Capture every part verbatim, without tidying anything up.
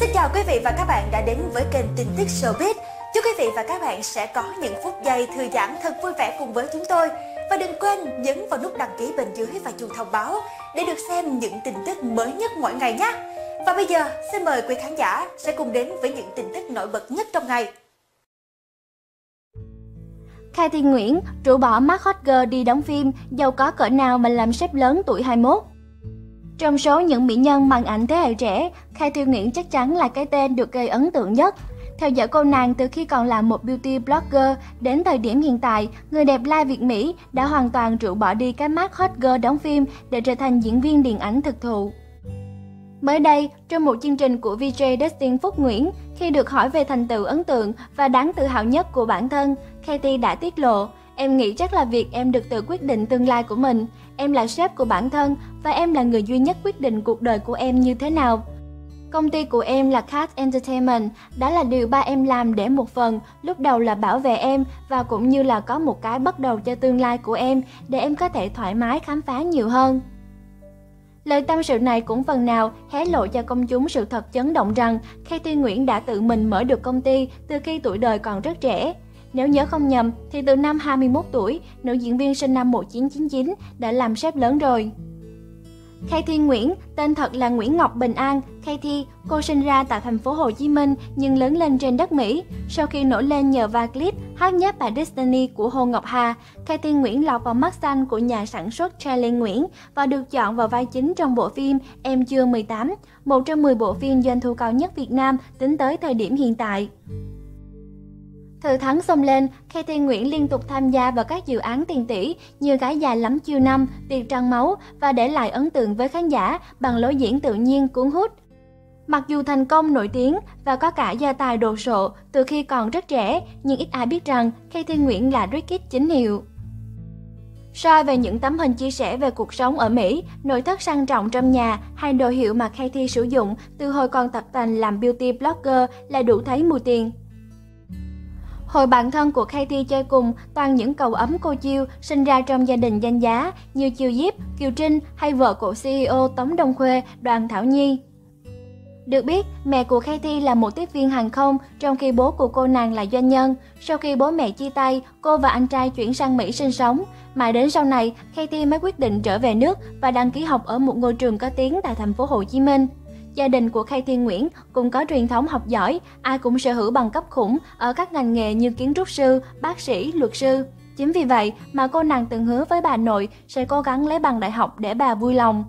Xin chào quý vị và các bạn đã đến với kênh tin tức Showbiz. Chúc quý vị và các bạn sẽ có những phút giây thư giãn thật vui vẻ cùng với chúng tôi. Và đừng quên nhấn vào nút đăng ký bên dưới và chuông thông báo để được xem những tin tức mới nhất mỗi ngày nhé. Và bây giờ xin mời quý khán giả sẽ cùng đến với những tin tức nổi bật nhất trong ngày. Kaity Nguyễn, rủ bỏ mắt hot girl đi đóng phim, giàu có cỡ nào mà làm sếp lớn tuổi hai mươi mốt. Trong số những mỹ nhân màn ảnh thế hệ trẻ, Kaity Nguyễn chắc chắn là cái tên được gây ấn tượng nhất. Theo dõi cô nàng từ khi còn là một beauty blogger đến thời điểm hiện tại, người đẹp lai Việt Mỹ đã hoàn toàn rũ bỏ đi cái mác hot girl đóng phim để trở thành diễn viên điện ảnh thực thụ. Mới đây, trong một chương trình của vê jê Dustin Phúc Nguyễn, khi được hỏi về thành tựu ấn tượng và đáng tự hào nhất của bản thân, Kaity đã tiết lộ: "Em nghĩ chắc là việc em được tự quyết định tương lai của mình, em là sếp của bản thân và em là người duy nhất quyết định cuộc đời của em như thế nào. Công ty của em là Kaity Entertainment, đó là điều ba em làm để một phần, lúc đầu là bảo vệ em và cũng như là có một cái bắt đầu cho tương lai của em để em có thể thoải mái khám phá nhiều hơn." Lời tâm sự này cũng phần nào hé lộ cho công chúng sự thật chấn động rằng Kaity Nguyễn đã tự mình mở được công ty từ khi tuổi đời còn rất trẻ. Nếu nhớ không nhầm thì từ năm hai mươi mốt tuổi, nữ diễn viên sinh năm một nghìn chín trăm chín mươi chín đã làm sếp lớn rồi. Kaity Nguyễn, tên thật là Nguyễn Ngọc Bình An, Kaity, cô sinh ra tại thành phố Hồ Chí Minh nhưng lớn lên trên đất Mỹ. Sau khi nổi lên nhờ vai clip hát nhép bài Destiny của Hồ Ngọc Hà, Kaity Nguyễn lọt vào mắt xanh của nhà sản xuất Charlie Nguyễn và được chọn vào vai chính trong bộ phim Em Chưa mười tám, một trong mười bộ phim doanh thu cao nhất Việt Nam tính tới thời điểm hiện tại. Từ tháng xông lên, Kaity Nguyễn liên tục tham gia vào các dự án tiền tỷ như Gái Già Lắm Chiêu Năm, Tiệc Trăng Máu và để lại ấn tượng với khán giả bằng lối diễn tự nhiên cuốn hút. Mặc dù thành công nổi tiếng và có cả gia tài đồ sộ từ khi còn rất trẻ, nhưng ít ai biết rằng Kaity Nguyễn là drag kid chính hiệu. Soi về những tấm hình chia sẻ về cuộc sống ở Mỹ, nội thất sang trọng trong nhà hay đồ hiệu mà Kaity sử dụng từ hồi còn tập tành làm beauty blogger là đủ thấy mùi tiền. Hồi bạn thân của Kaity chơi cùng toàn những cậu ấm cô chiêu sinh ra trong gia đình danh giá như Chiêu Diệp, Kiều Trinh hay vợ cậu xê e ô Tống Đông Khuê, Đoàn Thảo Nhi. Được biết, mẹ của Kaity là một tiếp viên hàng không, trong khi bố của cô nàng là doanh nhân. Sau khi bố mẹ chia tay, cô và anh trai chuyển sang Mỹ sinh sống. Mà đến sau này, Kaity mới quyết định trở về nước và đăng ký học ở một ngôi trường có tiếng tại thành phố Hồ Chí Minh. Gia đình của Kaity Nguyễn cũng có truyền thống học giỏi, ai cũng sở hữu bằng cấp khủng ở các ngành nghề như kiến trúc sư, bác sĩ, luật sư. Chính vì vậy mà cô nàng từng hứa với bà nội sẽ cố gắng lấy bằng đại học để bà vui lòng.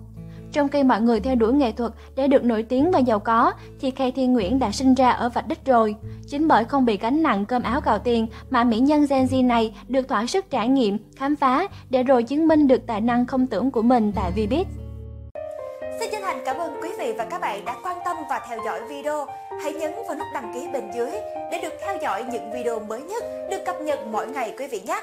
Trong khi mọi người theo đuổi nghệ thuật để được nổi tiếng và giàu có, thì Kaity Nguyễn đã sinh ra ở vạch đích rồi. Chính bởi không bị gánh nặng cơm áo gạo tiền mà mỹ nhân Gen Z này được thỏa sức trải nghiệm, khám phá để rồi chứng minh được tài năng không tưởng của mình tại vê bê i tê ét. Xin chân thành cảm ơn quý vị và các bạn đã quan tâm và theo dõi video. Hãy nhấn vào nút đăng ký bên dưới để được theo dõi những video mới nhất được cập nhật mỗi ngày quý vị nhé.